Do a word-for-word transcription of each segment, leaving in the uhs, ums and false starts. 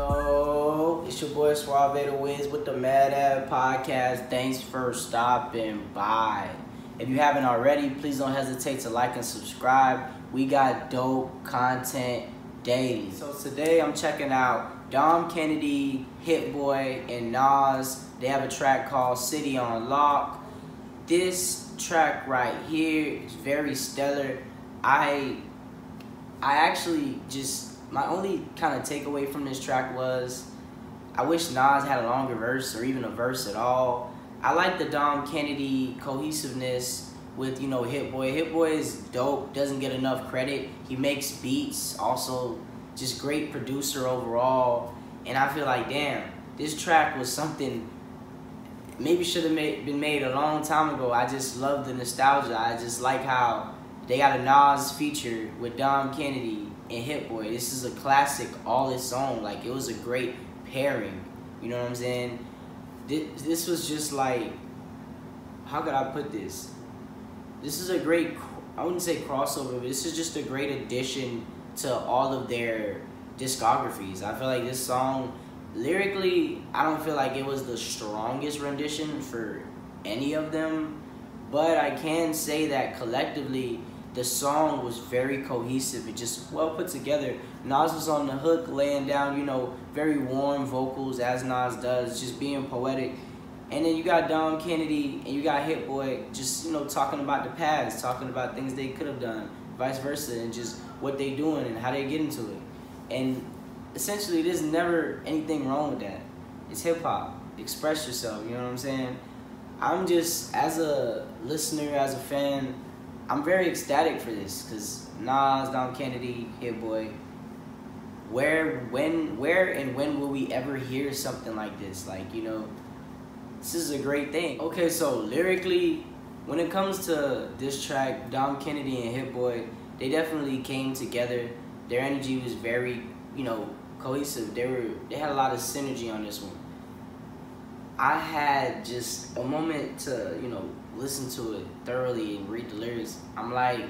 Yo, it's your boy Suave the Wiz with the Mad Ad Podcast. Thanks for stopping by. If you haven't already, please don't hesitate to like and subscribe. We got dope content daily. So today I'm checking out Dom Kennedy, Hit Boy, and Nas. They have a track called City on Lock. This track right here is very stellar. I, I actually just... My only kind of takeaway from this track was I wish Nas had a longer verse or even a verse at all. I like the Dom Kennedy cohesiveness with, you know, Hit Boy. Hit Boy is dope, doesn't get enough credit. He makes beats, also just great producer overall. And I feel like, damn, this track was something maybe should have been made a long time ago. I just love the nostalgia. I just like how they got a Nas feature with Dom Kennedy and Hit Boy. This is a classic all its own. Like, it was a great pairing. You know what I'm saying? This, this was just like, how could I put this? This is a great, I wouldn't say crossover, but this is just a great addition to all of their discographies. I feel like this song, lyrically, I don't feel like it was the strongest rendition for any of them, but I can say that collectively, the song was very cohesive and just well put together. Nas was on the hook laying down, you know, very warm vocals as Nas does, just being poetic. And then you got Dom Kennedy and you got Hit Boy just, you know, talking about the past, talking about things they could have done, vice versa, and just what they doing and how they get into it. And essentially, there's never anything wrong with that. It's hip hop. Express yourself, you know what I'm saying? I'm just, as a listener, as a fan, I'm very ecstatic for this, because Nas, Dom Kennedy, Hit Boy, where, when, where and when will we ever hear something like this? Like, you know, this is a great thing. Okay, so lyrically, when it comes to this track, Dom Kennedy and Hit Boy, they definitely came together. Their energy was very, you know, cohesive. They were, they had a lot of synergy on this one. I had just a moment to, you know, listen to it thoroughly and read the lyrics. I'm like,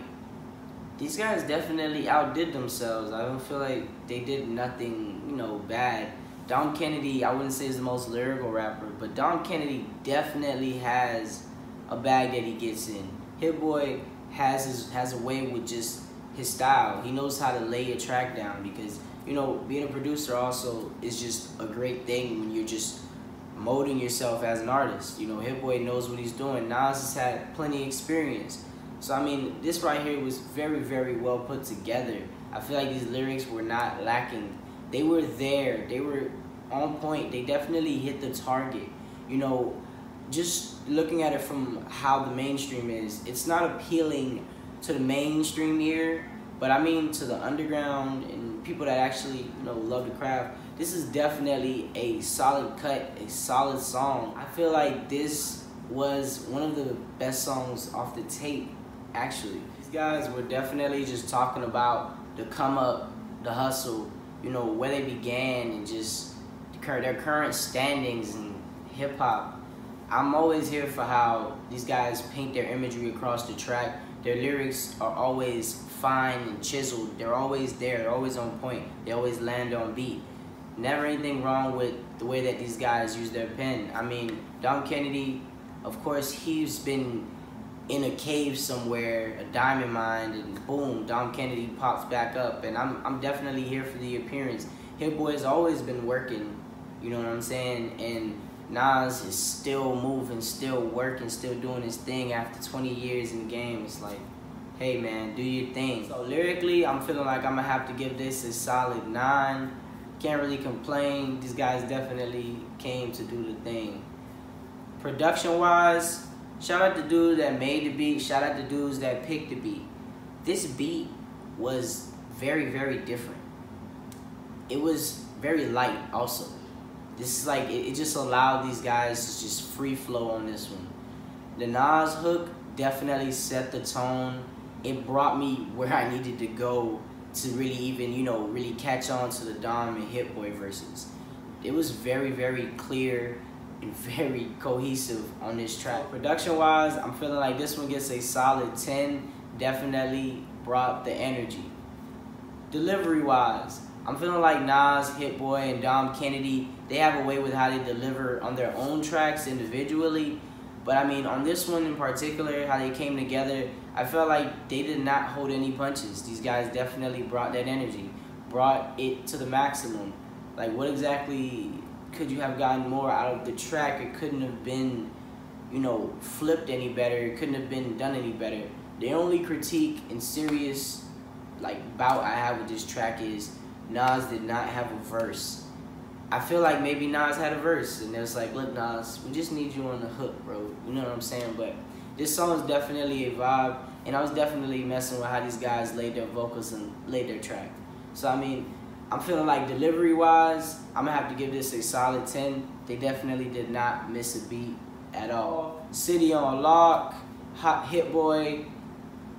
these guys definitely outdid themselves. I don't feel like they did nothing, you know, bad. Dom Kennedy, I wouldn't say is the most lyrical rapper, but Dom Kennedy definitely has a bag that he gets in. Hit Boy has his, has a way with just his style. He knows how to lay a track down because, you know, being a producer also is just a great thing when you're just molding yourself as an artist. You know, Hit Boy knows what he's doing. Nas has had plenty of experience. So, I mean, this right here was very, very well put together. I feel like these lyrics were not lacking. They were there. They were on point. They definitely hit the target. You know, just looking at it from how the mainstream is, it's not appealing to the mainstream ear, but I mean to the underground and people that actually, you know, love the craft. This is definitely a solid cut, a solid song. I feel like this was one of the best songs off the tape, actually. These guys were definitely just talking about the come up, the hustle, you know, where they began and just their current standings in hip hop. I'm always here for how these guys paint their imagery across the track. Their lyrics are always fine and chiseled. They're always there, they're always on point. They always land on beat. Never anything wrong with the way that these guys use their pen. I mean, Dom Kennedy, of course, he's been in a cave somewhere, a diamond mine, and boom, Dom Kennedy pops back up. And I'm, I'm definitely here for the appearance. Hit Boy's always been working, you know what I'm saying? And Nas is still moving, still working, still doing his thing after twenty years in the game. It's like, hey man, do your thing. So lyrically, I'm feeling like I'm gonna have to give this a solid nine. Can't really complain. These guys definitely came to do the thing. Production wise, shout out to dude that made the beat, shout out to dudes that picked the beat. This beat was very, very different. It was very light also. This is like, it, it just allowed these guys to just free flow on this one. The Nas hook definitely set the tone. It brought me where I needed to go to really even, you know, really catch on to the Dom and Hit Boy verses. It was very, very clear and very cohesive on this track. Production-wise, I'm feeling like this one gets a solid ten. Definitely brought the energy. Delivery-wise, I'm feeling like Nas, Hit Boy, and Dom Kennedy, they have a way with how they deliver on their own tracks individually. But I mean, on this one in particular, how they came together, I felt like they did not hold any punches. These guys definitely brought that energy, brought it to the maximum. Like, what exactly could you have gotten more out of the track? It couldn't have been, you know, flipped any better. It couldn't have been done any better. The only critique and serious, like, bout I have with this track is Nas did not have a verse. I feel like maybe Nas had a verse, and it was like, look, Nas, we just need you on the hook, bro. You know what I'm saying? But this song is definitely a vibe, and I was definitely messing with how these guys laid their vocals and laid their track. So, I mean, I'm feeling like delivery-wise, I'm going to have to give this a solid ten. They definitely did not miss a beat at all. City on Lock, Hot Hit Boy,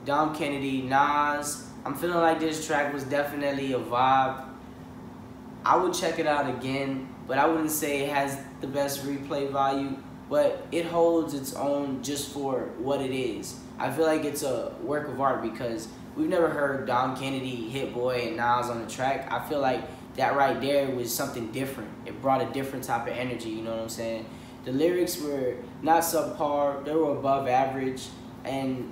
Dom Kennedy, Nas. I'm feeling like this track was definitely a vibe. I would check it out again, but I wouldn't say it has the best replay value, but it holds its own just for what it is. I feel like it's a work of art because we've never heard Dom Kennedy, Hit Boy, and Nas on the track. I feel like that right there was something different. It brought a different type of energy, you know what I'm saying? The lyrics were not subpar, they were above average, and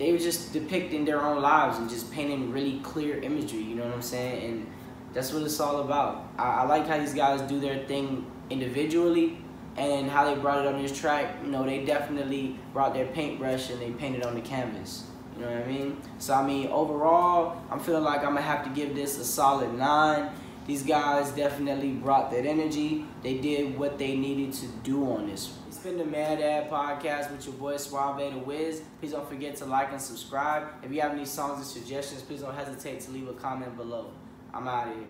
they were just depicting their own lives and just painting really clear imagery, you know what I'm saying? And that's what it's all about. I, I like how these guys do their thing individually and how they brought it on this track. You know, they definitely brought their paintbrush and they painted on the canvas. You know what I mean? So, I mean, overall, I'm feeling like I'm going to have to give this a solid nine. These guys definitely brought that energy. They did what they needed to do on this one. It's been the Mad Ad Podcast with your boy Suave the Wiz. Please don't forget to like and subscribe. If you have any songs and suggestions, please don't hesitate to leave a comment below. I'm out of here.